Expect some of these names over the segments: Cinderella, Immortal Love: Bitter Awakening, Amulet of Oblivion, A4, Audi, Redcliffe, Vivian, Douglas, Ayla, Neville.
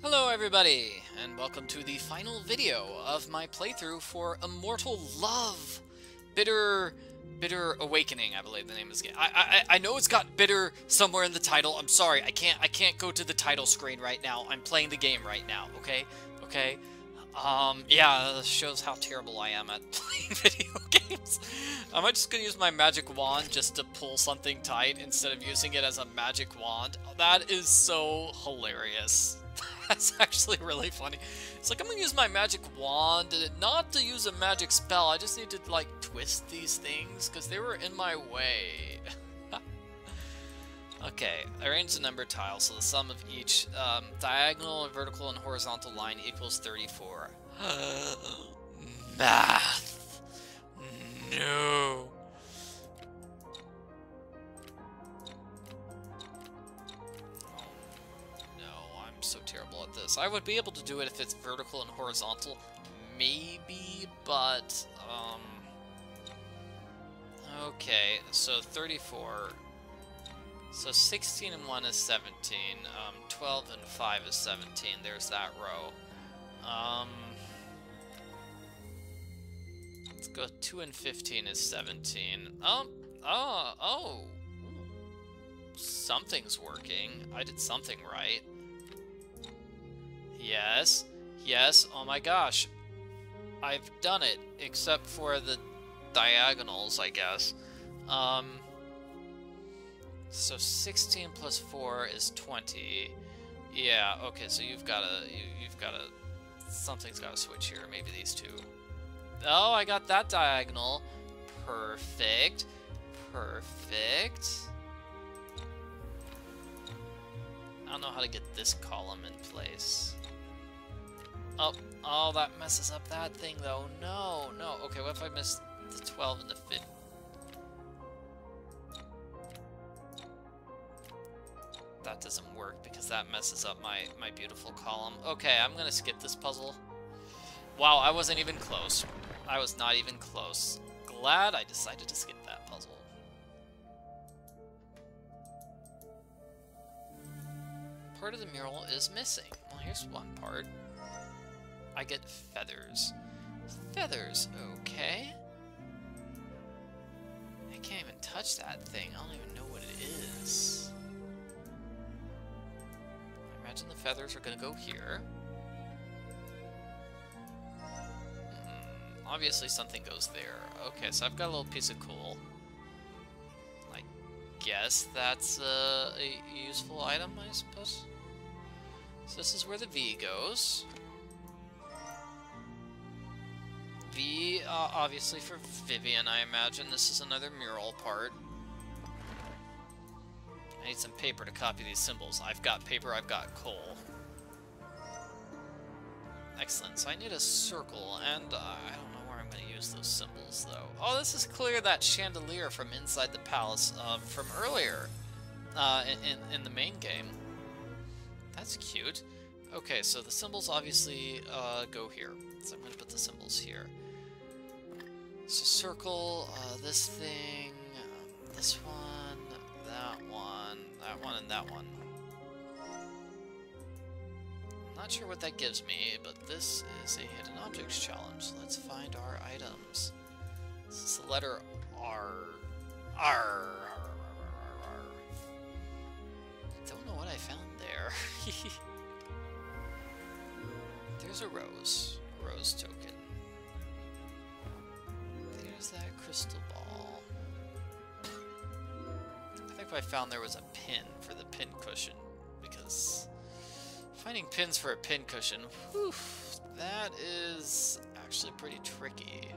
Hello everybody, and welcome to the final video of my playthrough for Immortal Love: Bitter Awakening, I believe the name is. I know it's got bitter somewhere in the title. I'm sorry, I can't go to the title screen right now. I'm playing the game right now, okay? Okay? Yeah, this shows how terrible I am at playing video games. Am I just gonna use my magic wand just to pull something tight instead of using it as a magic wand? That is so hilarious. That's actually really funny. It's like, I'm gonna use my magic wand, not to use a magic spell, I just need to, like, twist these things, because they were in my way. Okay, arrange the number tile, so the sum of each diagonal, and vertical, and horizontal line equals 34. Math! No! So terrible at this. I would be able to do it if it's vertical and horizontal, maybe, but, okay, so 34, so 16 and 1 is 17, 12 and 5 is 17, there's that row. Let's go 2 and 15 is 17, something's working, I did something right. Yes, yes, oh my gosh. I've done it, except for the diagonals, I guess. So 16 plus 4 is 20. Yeah, okay, so you've gotta, something's gotta switch here, maybe these two. Oh, I got that diagonal. Perfect, perfect. I don't know how to get this column in place. Oh, that messes up that thing, though. No, no. Okay, what if I miss the 12 and the 15? That doesn't work, because that messes up my beautiful column. Okay, I'm gonna skip this puzzle. Wow, I wasn't even close. I was not even close. Glad I decided to skip that puzzle. Part of the mural is missing. Well, here's one part. I get feathers. Feathers, okay. I can't even touch that thing. I don't even know what it is. I imagine the feathers are gonna go here. Obviously something goes there. Okay, so I've got a little piece of coal. I guess that's a useful item, I suppose. So this is where the V goes. V, obviously for Vivian, I imagine. This is another mural part. I need some paper to copy these symbols. I've got paper, I've got coal. Excellent, so I need a circle, and I don't know where I'm going to use those symbols, though. Oh, this is clear that chandelier from inside the palace from earlier in the main game. That's cute. Okay, so the symbols obviously go here. So I'm going to put the symbols here. So circle, this thing, this one, that one, that one, and that one. Not sure what that gives me, but this is a hidden objects challenge. So let's find our items. This is the letter R. R. Don't know what I found there. There's a rose. Rose token. There's that crystal ball. I think what I found there was a pin for the pin cushion, because finding pins for a pin cushion, whew, that is actually pretty tricky.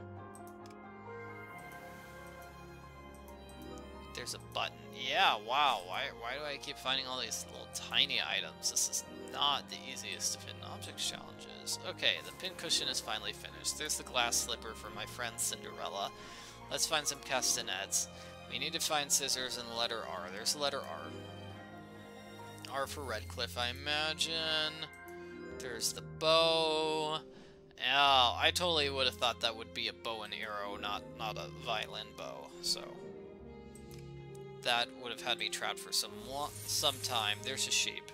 There's a button. Yeah, wow, why do I keep finding all these little tiny items? This is not the easiest of hidden objects challenges. Okay, the pincushion is finally finished. There's the glass slipper for my friend Cinderella. Let's find some castanets. We need to find scissors and the letter R. There's the letter R. R for Redcliffe, I imagine. There's the bow. Oh, I totally would have thought that would be a bow and arrow, not a violin bow, so that would have had me trapped for some time. There's a sheep.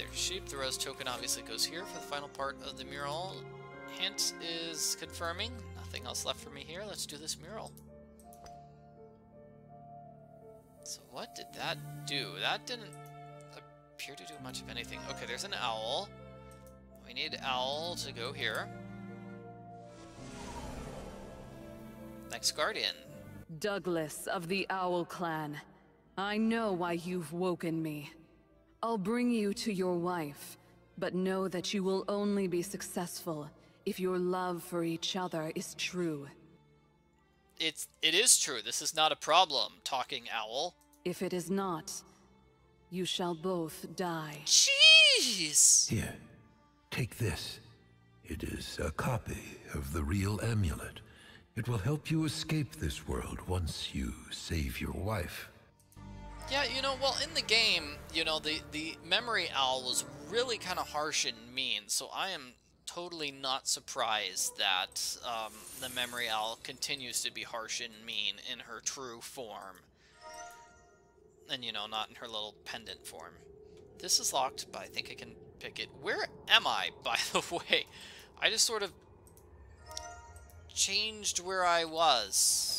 their sheep. The rose token obviously goes here for the final part of the mural. Hint is confirming. Nothing else left for me here. Let's do this mural. So what did that do? That didn't appear to do much of anything. Okay, there's an owl. We need owl to go here. Next guardian. Douglas of the Owl Clan. I know why you've woken me. I'll bring you to your wife, but know that you will only be successful if your love for each other is true. It is true. This is not a problem, talking owl. If it is not, you shall both die. Jeez! Here, take this. It is a copy of the real amulet. It will help you escape this world once you save your wife. Yeah, you know, well, in the game, you know, the memory owl was really kind of harsh and mean, so I am totally not surprised that the memory owl continues to be harsh and mean in her true form. And, you know, not in her little pendant form. This is locked, but I think I can pick it. Where am I, by the way? I just sort of changed where I was.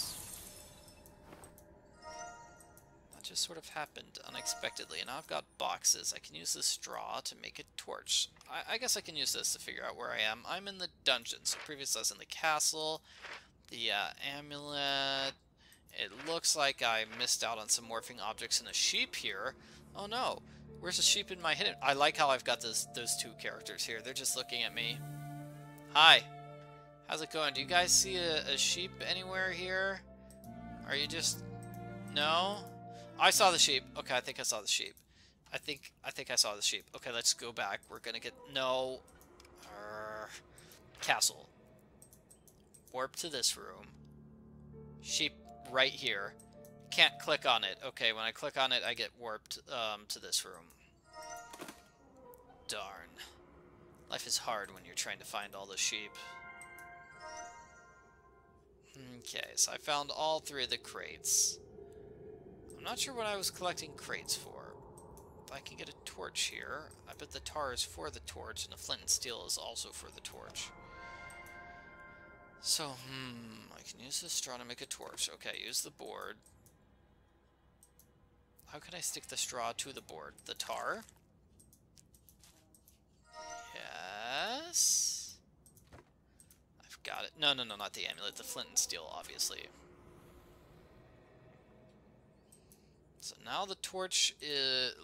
Just sort of happened unexpectedly, and now I've got boxes. I can use this straw to make a torch. I guess I can use this to figure out where I am. I'm in the dungeon, so previous I was in the castle, the amulet. It looks like I missed out on some morphing objects and a sheep here. Oh no, where's the sheep in my hidden? I like how I've got those two characters here. They're just looking at me. Hi, how's it going? Do you guys see a sheep anywhere here? Are you just... no? I saw the sheep. Okay, I think I saw the sheep. I think I saw the sheep. Okay, let's go back. We're gonna get... no. Castle. Warp to this room. Sheep right here. Can't click on it. Okay, when I click on it, I get warped to this room. Darn. Life is hard when you're trying to find all the sheep. Okay, so I found all three of the crates. I'm not sure what I was collecting crates for. If I can get a torch here. I bet the tar is for the torch, and the flint and steel is also for the torch. So, I can use this straw to make a torch. Okay, use the board. How can I stick the straw to the board? The tar? Yes. I've got it. No, no, no, not the amulet. The flint and steel, obviously. So now the torch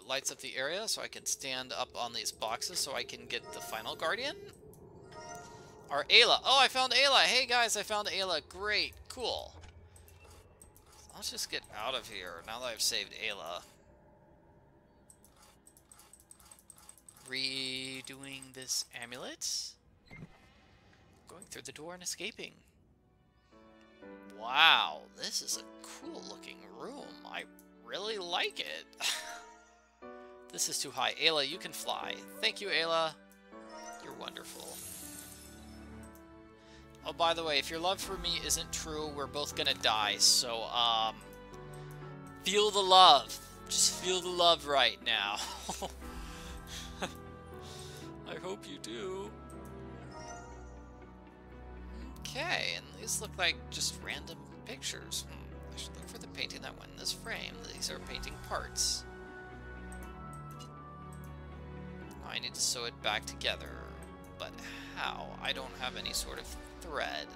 lights up the area, so I can stand up on these boxes so I can get the final guardian. Our Ayla. Oh, I found Ayla. Hey, guys, I found Ayla. Great. Cool. Let's just get out of here now that I've saved Ayla. Redoing this amulet. Going through the door and escaping. Wow, this is a cool-looking room. I really like it. This is too high. Ayla, you can fly. Thank you, Ayla. You're wonderful. Oh, by the way, if your love for me isn't true, we're both gonna die, so, feel the love. Just feel the love right now. I hope you do. Okay, and these look like just random pictures. I should look for the painting that went in this frame. These are painting parts. Now I need to sew it back together. But how? I don't have any sort of thread.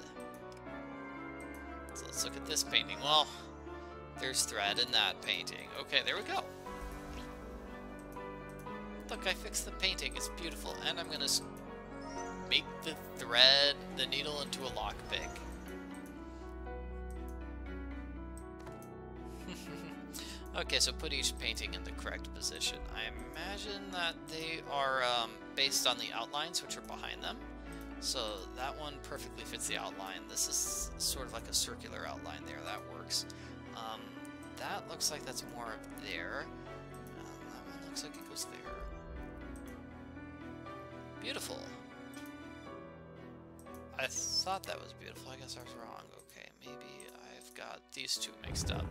So let's look at this painting. Well, there's thread in that painting. Okay, there we go. Look, I fixed the painting. It's beautiful. And I'm going to make the thread, the needle, into a lockpick. Okay, so put each painting in the correct position. I imagine that they are based on the outlines which are behind them. So that one perfectly fits the outline. This is sort of like a circular outline there. That works. That looks like that's more up there. That one looks like it goes there. Beautiful. I thought that was beautiful. I guess I was wrong. Okay, maybe I've got these two mixed up.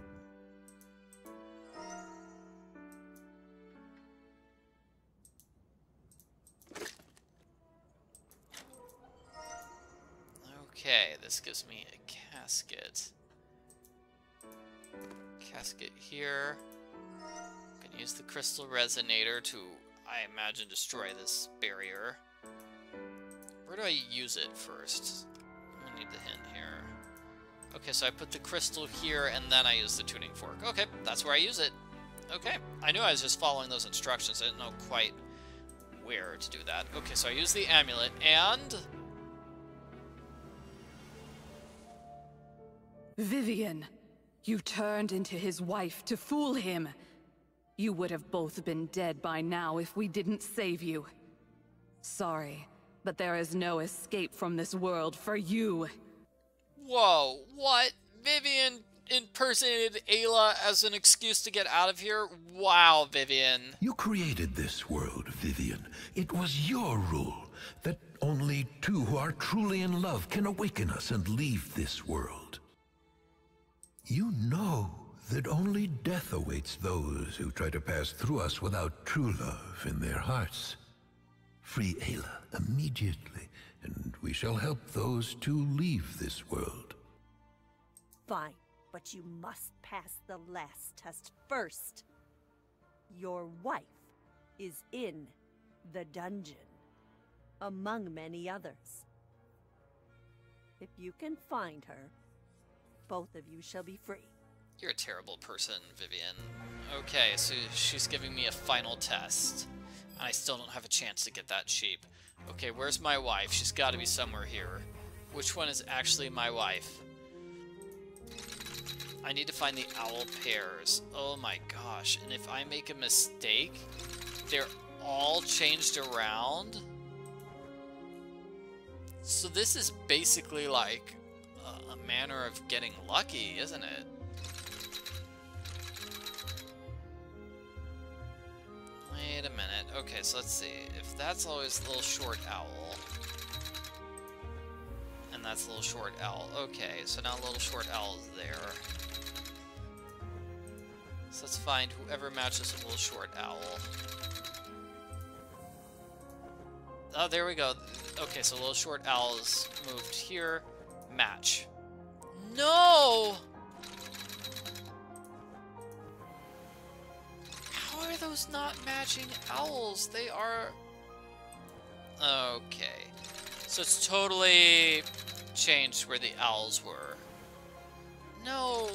Okay, this gives me a casket. Casket here. I can use the crystal resonator to, I imagine, destroy this barrier. Where do I use it first? I need the hint here. Okay, so I put the crystal here, and then I use the tuning fork. Okay, that's where I use it. Okay, I knew I was just following those instructions. I didn't know quite where to do that. Okay, so I use the amulet, and... Vivian, you turned into his wife to fool him. You would have both been dead by now if we didn't save you. Sorry, but there is no escape from this world for you. Whoa, what? Vivian impersonated Ayla as an excuse to get out of here? Wow, Vivian. You created this world, Vivian. It was your rule that only two who are truly in love can awaken us and leave this world. You know that only death awaits those who try to pass through us without true love in their hearts. Free Ayla immediately, and we shall help those two leave this world. Fine, but you must pass the last test first. Your wife is in the dungeon, among many others. If you can find her, both of you shall be free. You're a terrible person, Vivian. Okay, so she's giving me a final test. And I still don't have a chance to get that sheep. Okay, where's my wife? She's got to be somewhere here. Which one is actually my wife? I need to find the owl pairs. Oh my gosh. And if I make a mistake, they're all changed around? So this is basically like a manner of getting lucky, isn't it? Wait a minute. Okay, so let's see. If that's always a little short owl, and that's a little short owl. Okay, so now a little short owl is there. So let's find whoever matches a little short owl. Oh, there we go. Okay, so little short owl's moved here. Match. No! Why are those not matching owls? They are... Okay. So it's totally changed where the owls were. No!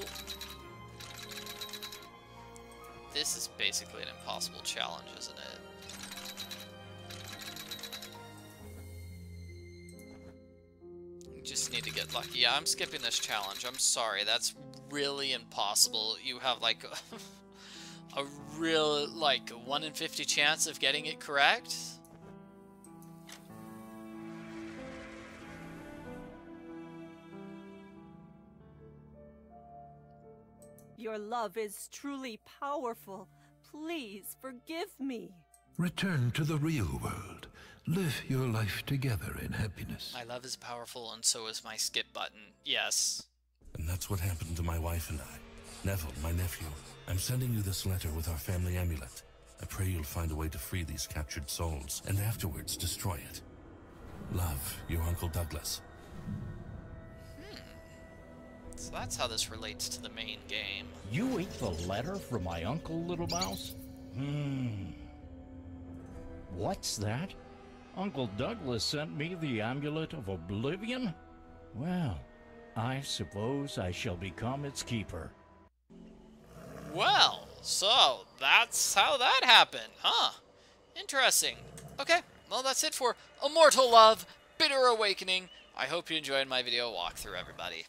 This is basically an impossible challenge, isn't it? You just need to get lucky. Yeah, I'm skipping this challenge. I'm sorry. That's really impossible. You have like... a real, like, 1 in 50 chance of getting it correct? Your love is truly powerful. Please forgive me. Return to the real world. Live your life together in happiness. My love is powerful, and so is my skip button. Yes. And that's what happened to my wife and I. Neville, my nephew, I'm sending you this letter with our family amulet. I pray you'll find a way to free these captured souls, and afterwards destroy it. Love, your Uncle Douglas. Hmm. So that's how this relates to the main game. You ate the letter from my uncle, little mouse? Hmm. What's that? Uncle Douglas sent me the Amulet of Oblivion? Well, I suppose I shall become its keeper. Well, so that's how that happened, huh? Interesting. Okay, well that's it for Immortal Love: Bitter Awakening. I hope you enjoyed my video walkthrough, everybody.